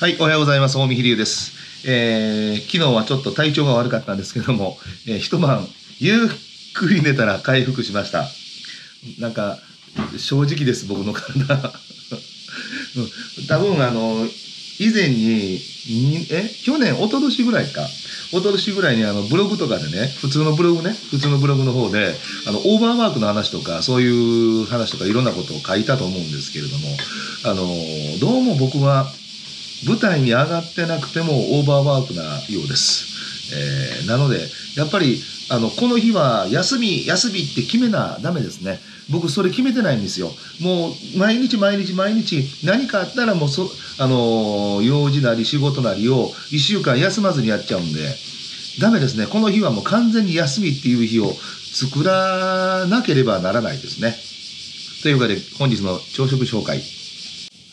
はい、おはようございます。近江飛龍です。昨日はちょっと体調が悪かったんですけども、一晩ゆっくり寝たら回復しました。なんか正直です、僕の体。多分以前に一昨年ぐらいにブログとかでね、普通のブログの方でオーバーワークの話とかそういう話とかいろんなことを書いたと思うんですけれども、どうも僕は舞台に上がってなくてもオーバーワークなようです。なのでやっぱりこの日は休みって決めなダメですね。僕それ決めてないんですよ。もう毎日何かあったらもう用事なり仕事なりを1週間休まずにやっちゃうんでダメですね。この日はもう完全に休みっていう日を作らなければならないですね。というわけで本日の朝食紹介。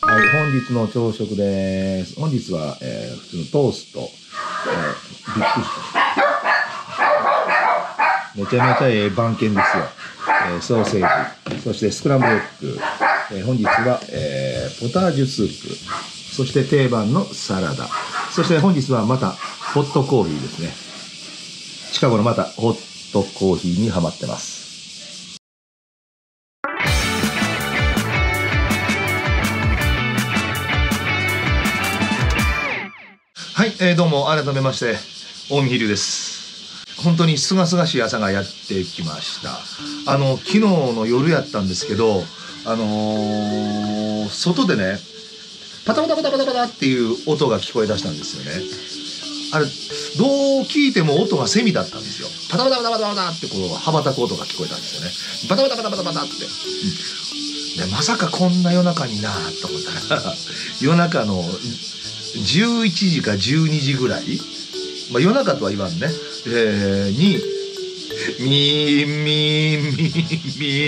はい、本日の朝食です。本日は、普通のトースト。びっくりした。めちゃめちゃ番犬ですよ。ソーセージ。そしてスクランブルエッグ。本日は、ポタージュスープ。そして定番のサラダ。そして本日はまたホットコーヒーですね。近頃またホットコーヒーにハマってます。はい、どうも改めまして近江飛龍です。本当に清々しい朝がやってきました。昨日の夜やったんですけど外でねパタパタパタパタパタっていう音が聞こえだしたんですよね。あれどう聞いても音がセミだったんですよ。パタパタパタパタパタってこう羽ばたく音が聞こえたんですよね。パタパタパタパタパタって、でまさかこんな夜中になーと思ったら夜中の11時か12時ぐらい、まあ、夜中とは言わんね、にミーンミーンミーンミ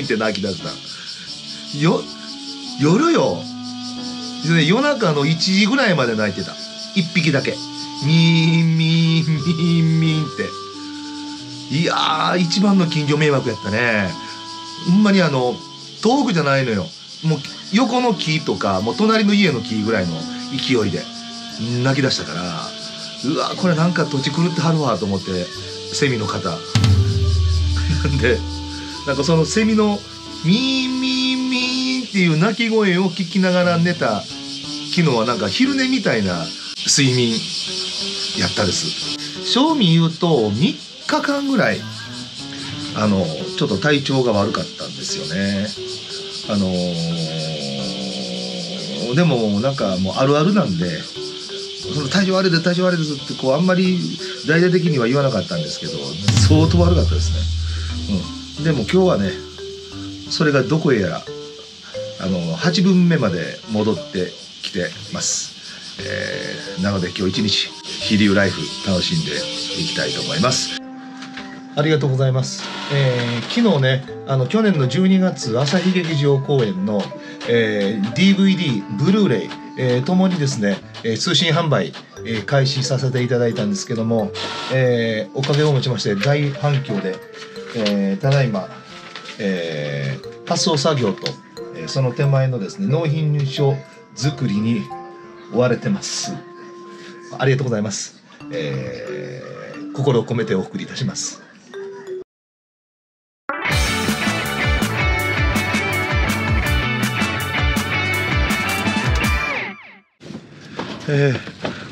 ーンって泣き出したよ。夜よ、で夜中の1時ぐらいまで泣いてた。1匹だけミーンミーンミーンミーンって。いやー一番の近所迷惑やったね。ほんまに遠くじゃないのよ。もう横の木とかもう隣の家の木ぐらいの勢いで泣き出したから、うわこれなんか土地狂ってはるわと思って、セミの方でなんかそのセミのミーンミーンミーンっていう鳴き声を聞きながら寝た。昨日はなんか昼寝みたいな睡眠やったです。正味言うと3日間ぐらいちょっと体調が悪かったんですよね。でもなんかもうあるあるなんで、その体調悪いですってこうあんまり大々的には言わなかったんですけど相当悪かったですね。うん、でも今日はねそれがどこへやら8分目まで戻ってきてます。なので今日一日飛龍ライフ楽しんでいきたいと思います。ありがとうございます。昨日ね去年の12月朝日劇場公演の、DVD ブルーレイ、ともにですね、通信販売、開始させていただいたんですけども、おかげをもちまして大反響で、ただいま、発送作業と、その手前のですね納品書作りに追われてます。ありがとうございます。心を込めてお送りいたします。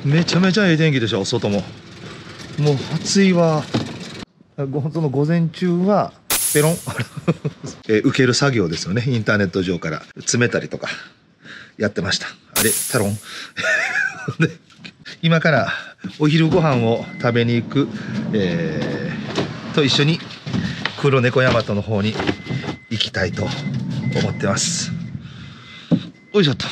めちゃめちゃいい天気でしょ。外もう暑いわ。その午前中はペロン受ける作業ですよね。インターネット上から詰めたりとかやってました。あれタロンで今からお昼ご飯を食べに行く、と一緒に黒猫大和の方に行きたいと思ってます。おいしょっと。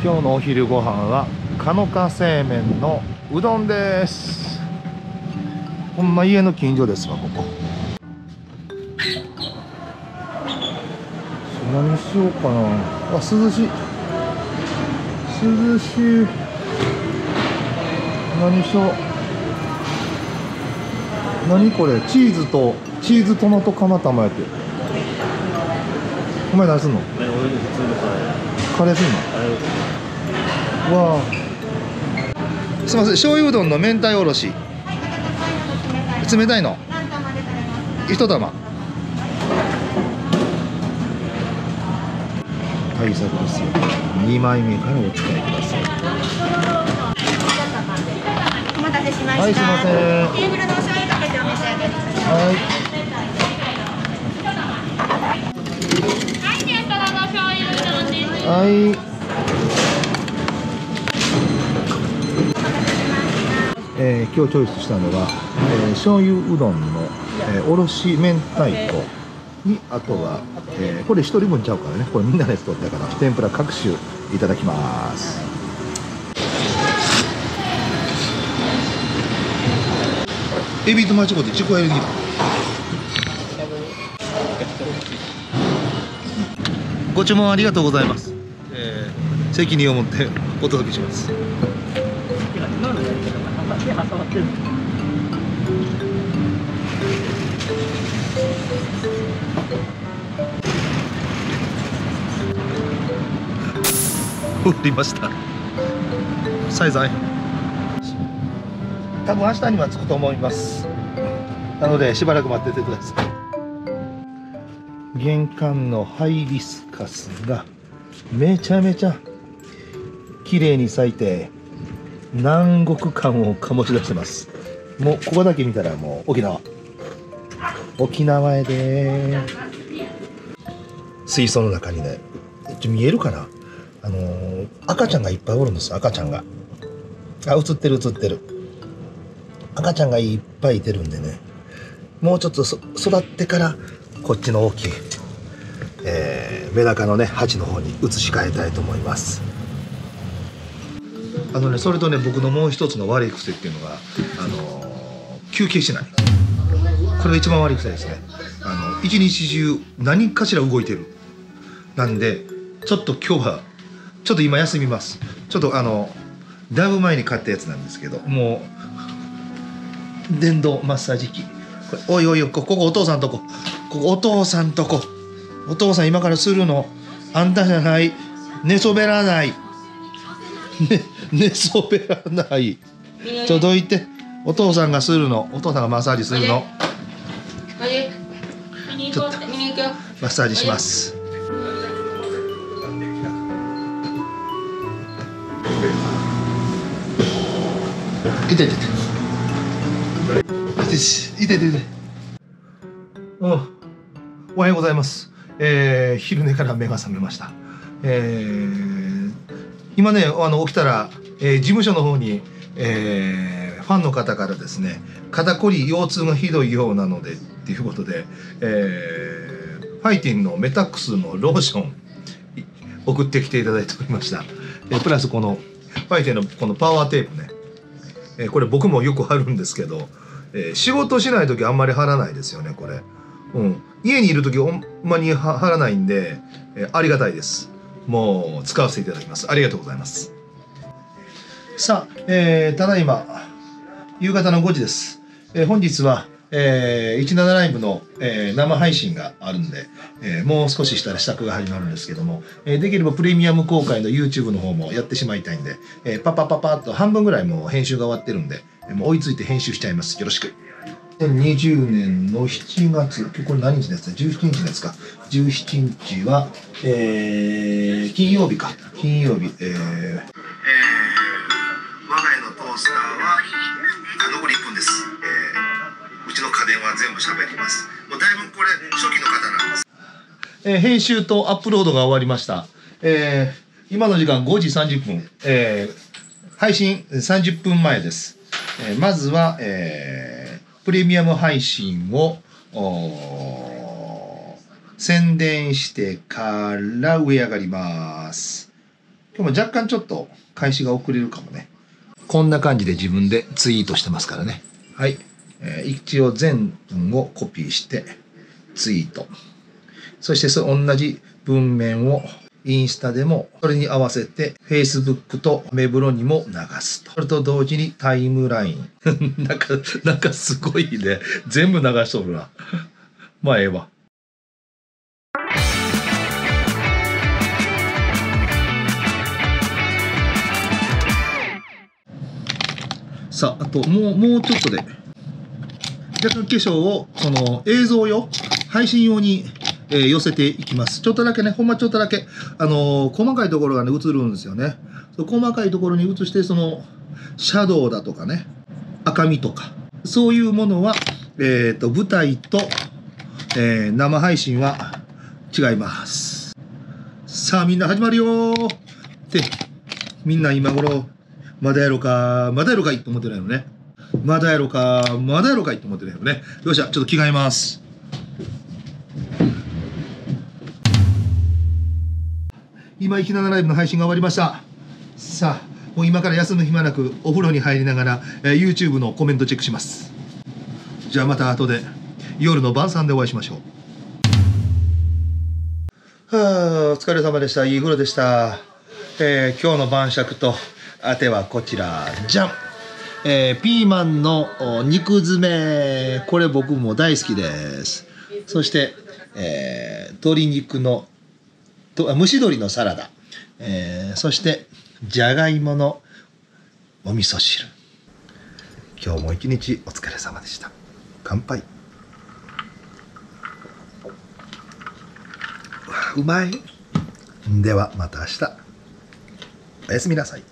今日のお昼ご飯はかのか製麺のうどんです。ほんま家の近所ですわ。ここ何しようかなあ。涼しい。何しよう。何これチーズトマト釜玉やって。お前何すんの？カレーピーマン。わあ。すみません、醤油うどんの明太おろし。冷たいの。一玉。対策ですよ。2枚目からお使いください。お待たせしました。はい、すみません。テーブルのお醤油かけてお召し上がりください。はい。はい、今日チョイスしたのは、醤油うどんの、おろし明太子に、あとは、これ1人分ちゃうからね、これみんなのやつ取ったから天ぷら各種いただきます。エビと間違って自己エリーご注文ありがとうございます。責任を持ってお届けします。降りました。サイズ合い。多分明日には着くと思います。なのでしばらく待っててください。玄関のハイビスカスがめちゃめちゃ綺麗に咲いて南国感を醸し出してます。もうここだけ見たらもう沖縄、沖縄へで水槽の中にね、見えるかな、赤ちゃんがいっぱいおるんです。赤ちゃんが、あ、映ってる映ってる。赤ちゃんがいっぱいいてるんでね、もうちょっと育ってからこっちの大きい、メダカのね鉢の方に移し替えたいと思います。それとね、僕のもう一つの悪い癖っていうのが、休憩しない。これが一番悪い癖ですね。一日中何かしら動いてる。なんでちょっと今日はちょっと今休みます。ちょっとだいぶ前に買ったやつなんですけど、もう電動マッサージ機、これおいおい、ここお父さんとこ、ここお父さんとこ、お父さん今からするのあんたじゃない、寝そべらない、ね、寝そべらない、ちょどいて、お父さんがするの、お父さんがマッサージするの、ちょっとマッサージします。いてててててて、うん、おはようございます。昼寝から目が覚めました。今ね、起きたら、事務所の方に、ファンの方からですね、肩こり腰痛がひどいようなのでっていうことで、ファイティンのメタックスのローション送ってきていただいておりました。プラスこのファイティンのこのパワーテープね、これ僕もよく貼るんですけど、仕事しない時あんまり貼らないですよね、これ。うん、家にいる時ほんまに貼らないんで、ありがたいです。もう使わせていただきます。ありがとうございます。さあ、ただいま夕方の5時です。本日は、17ライブの、生配信があるんで、もう少ししたら支度が始まるんですけども、できればプレミアム公開の YouTube の方もやってしまいたいんで、パパッと半分ぐらいもう編集が終わってるんで、もう追いついて編集しちゃいます。よろしく。2020年の7月、これ何日ですか、17日ですか、17日は、金曜日か、金曜日、我が家のトースターは、残り1分です、うちの家電は全部喋ります。もうだいぶこれ、初期の方なんです。編集とアップロードが終わりました。今の時間5時30分、配信30分前です。まずは、プレミアム配信を宣伝してから上上がります。今日も若干ちょっと開始が遅れるかもね。こんな感じで自分でツイートしてますからね。はい。一応全文をコピーしてツイート。そして同じ文面をインスタでも、それに合わせて Facebook とメブロにも流すと。それと同時にタイムライン。なんかすごいね。全部流しとるな。まあええわ。さあ、あともうちょっとで、若干化粧を、その映像用、配信用に、寄せていきます。ちょっとだけね、ほんまちょっとだけ、細かいところがね、映るんですよね。その細かいところに映して、その、シャドウだとかね、赤みとか、そういうものは、舞台と、生配信は違います。さあ、みんな始まるよーって、みんな今頃、まだやろか、まだやろかいって思ってないのね。まだやろか、まだやろかいって思ってないのね。よっしゃ、ちょっと着替えます。今、ひななライブの配信が終わりました。さあ、もう今から休む暇なくお風呂に入りながら、YouTube のコメントチェックします。じゃあまた後で、夜の晩餐でお会いしましょう。はあ、お疲れ様でした。いい頃でした。今日の晩酌と、あてはこちら、じゃん。ピーマンの肉詰め。これ僕も大好きです。そして、鶏肉の蒸し鶏のサラダ、そしてじゃがいものお味噌汁。今日も一日お疲れ様でした。乾杯。うまい。ではまた明日。おやすみなさい。